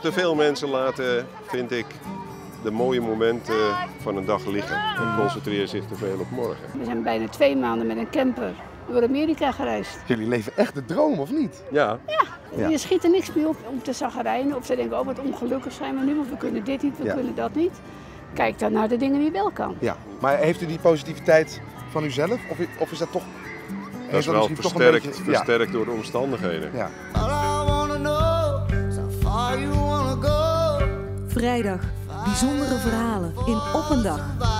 Te veel mensen laten, vind ik, de mooie momenten van een dag liggen en concentreren zich te veel op morgen. We zijn bijna 2 maanden met een camper door Amerika gereisd. Jullie leven echt de droom, of niet? Ja. Ja. Je schiet er niks meer op om te chagrijnen of te denken, oh wat ongelukkig zijn we nu, want we kunnen dit niet, we kunnen dat niet. Kijk dan naar de dingen die wel kan. Ja, maar heeft u die positiviteit van uzelf of is dat toch... Dat is wel versterkt, beetje, versterkt door de omstandigheden. Ja. Vrijdag, bijzondere verhalen in Op een dag.